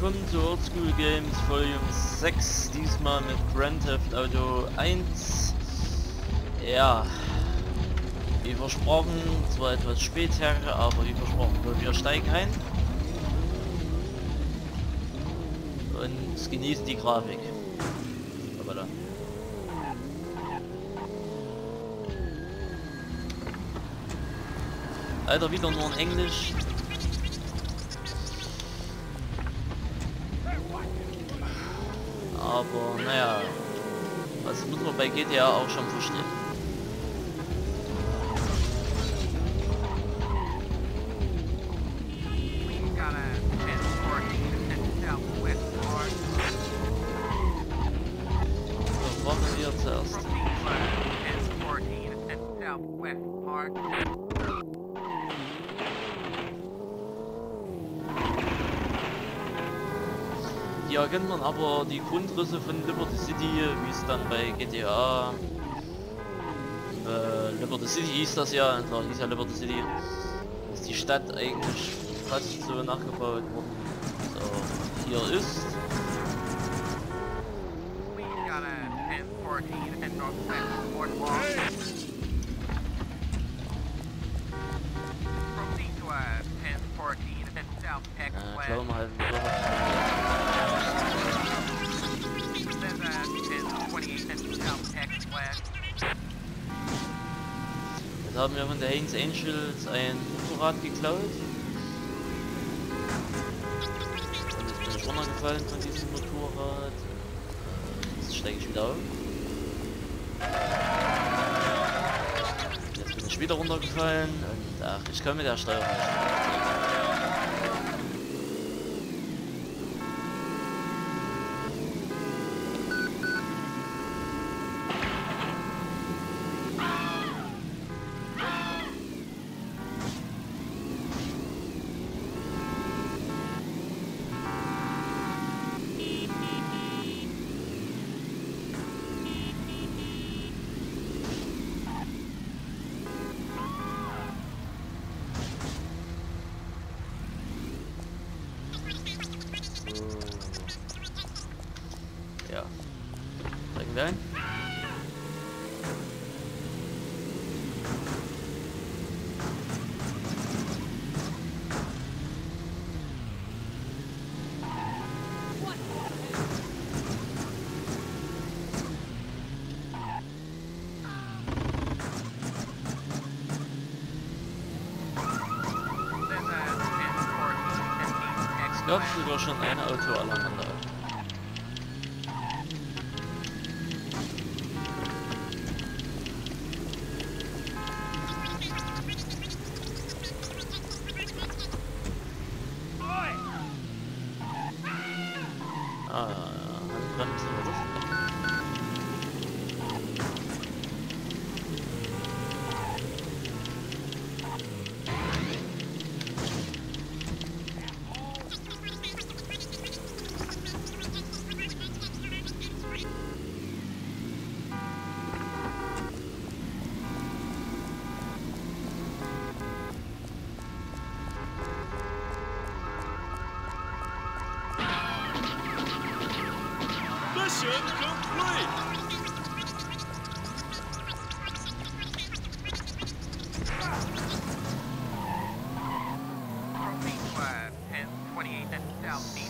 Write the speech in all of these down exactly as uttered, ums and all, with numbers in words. willkommen zu Oldschool Games Volume sechs, diesmal mit Grand Theft Auto eins. Ja, wie versprochen, zwar etwas später, aber wie versprochen, wir steigen ein und genießen die Grafik. Aber da. Alter, wieder nur in Englisch. Aber naja, das muss man bei G T A auch schon verstehen. So, machen wir zuerst. Hier erkennt man aber die Grundrisse von Liberty City, wie es dann bei G T A äh, Liberty City hieß das ja, da hieß ja Liberty City, ist die Stadt eigentlich fast so nachgebaut worden. So, hier ist äh, glauben halt jetzt haben wir von der Haynes Angels ein Motorrad geklaut. Und ich bin runtergefallen von diesem Motorrad. Jetzt steige ich wieder auf. Jetzt bin ich wieder runtergefallen und ach, ich kann mit der Steuerung nicht. Ja, steigen wir ein. Ich glaube sogar schon ein Auto aneinander. Ah, Handbremse oder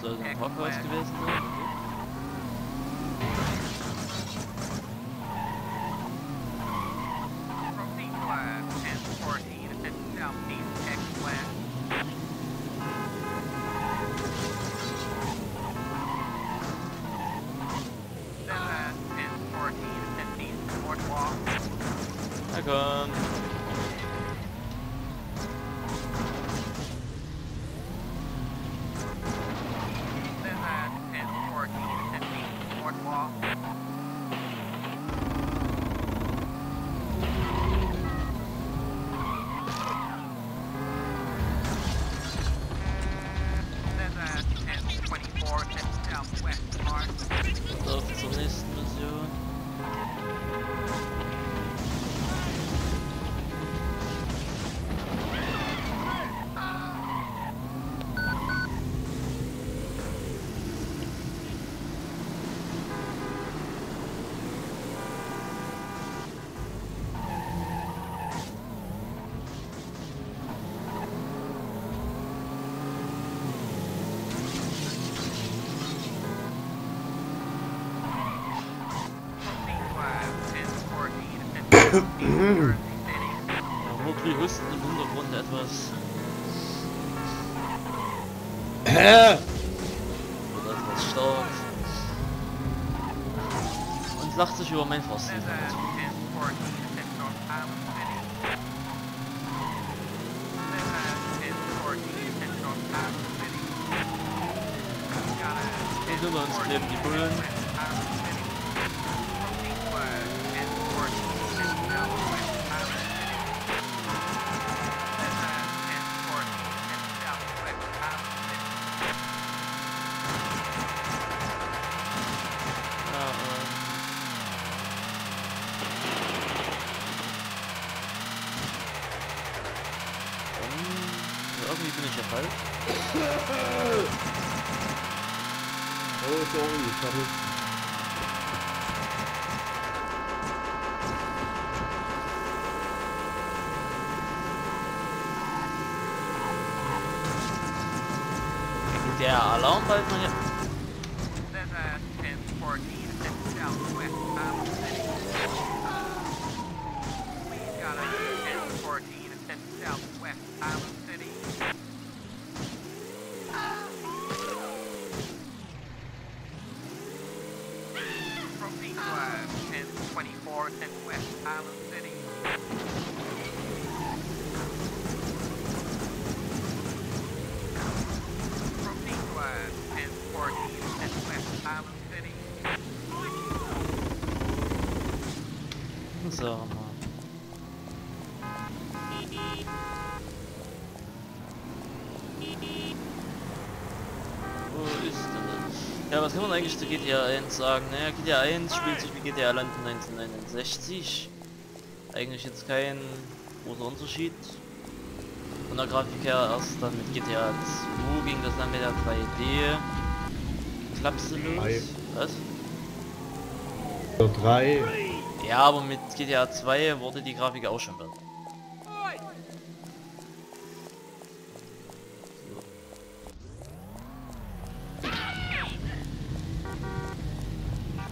so ein Parkhaus gewesen sein. Na komm. Mowgli hüsten im Hintergrund etwas. Hä? Wird etwas stark. Und lacht sich über mein Fasten. Sind wir uns kleben, die Bullen. Irgendwie bin ich ja falsch. Oh, sorry, ich hab es. Der Alarm bald man ja. So, Mann. Wo ist denn das? Ja, was kann man eigentlich zu G T A eins sagen? Naja, G T A eins spielt sich wie G T A Land in neunzehnhundertneunundsechzig. Eigentlich jetzt kein großer Unterschied. Von der Grafik her erst dann mit G T A zwei ging das dann mit der drei D. Klapse los. Was? drei. Ja, aber mit G T A zwei wurde die Grafik auch schon besser. So.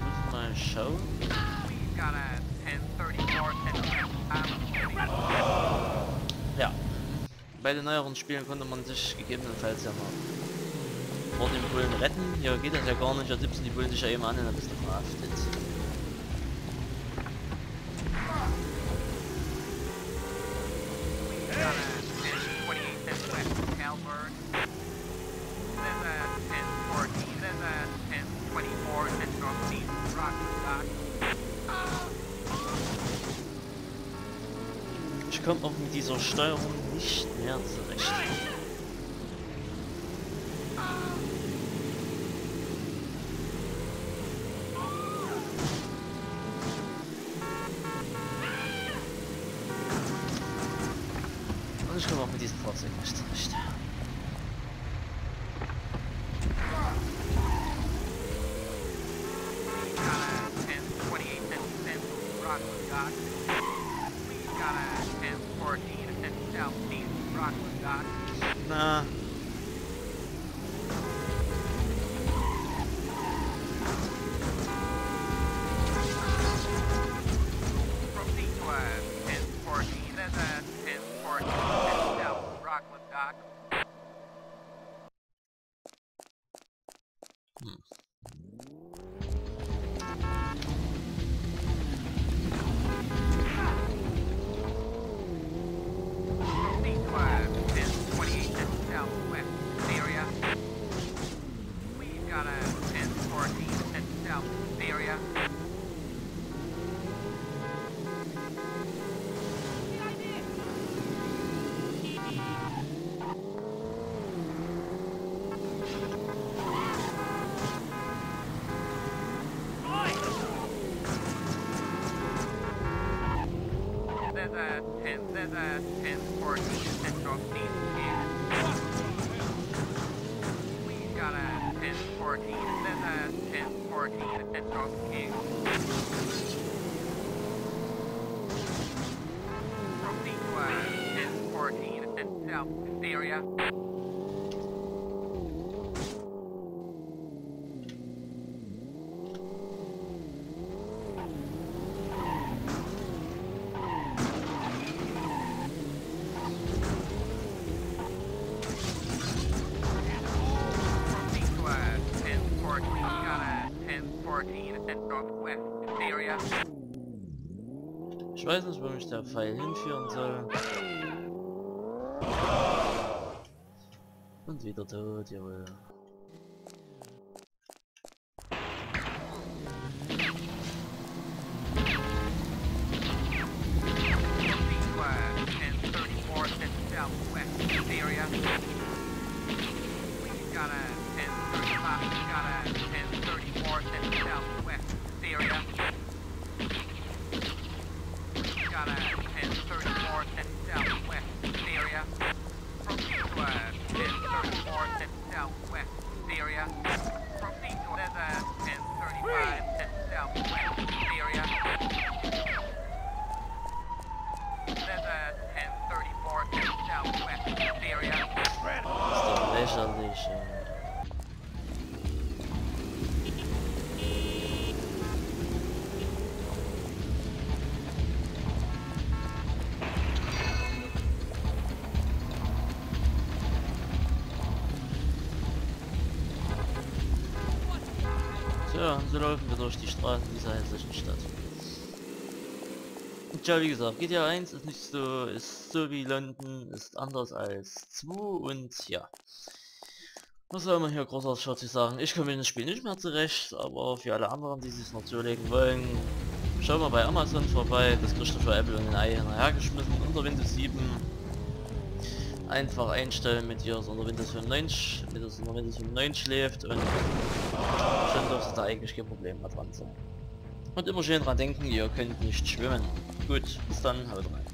Ich muss mal schauen. Ja. Bei den neueren Spielen konnte man sich gegebenenfalls ja mal vor den Bullen retten. Hier geht das ja gar nicht, da tippsen die Bullen sich ja eben an und dann bist du verhaftet. Ich komme auch mit dieser Steuerung nicht mehr zurecht. Und ich komme auch mit diesem Fahrzeug nicht zurecht. Na. Hm. fourteen and northwest area. Ich weiß nicht, wo mich der Pfeil hinführen soll. Und wieder tot, jawohl. Ja, so laufen wir durch die Straßen dieser hässlichen Stadt. Tja, wie gesagt, G T A eins ist nicht so, ist so wie London, ist anders als zwei und ja. Was soll man hier großartig sagen? Ich komme mit dem Spiel nicht mehr zurecht, aber für alle anderen, die sich noch zulegen wollen, schaut mal bei Amazon vorbei, das kriegt ihr für Apple und ein Ei hinterhergeschmissen, unter Windows sieben. Einfach einstellen mit ihr, so unter Windows fünf neun, mit das unter Windows fünf neun schläft und schon dürfte da eigentlich kein Problem mehr dran sein. Und immer schön dran denken, ihr könnt nicht schwimmen. Gut, bis dann, haut rein.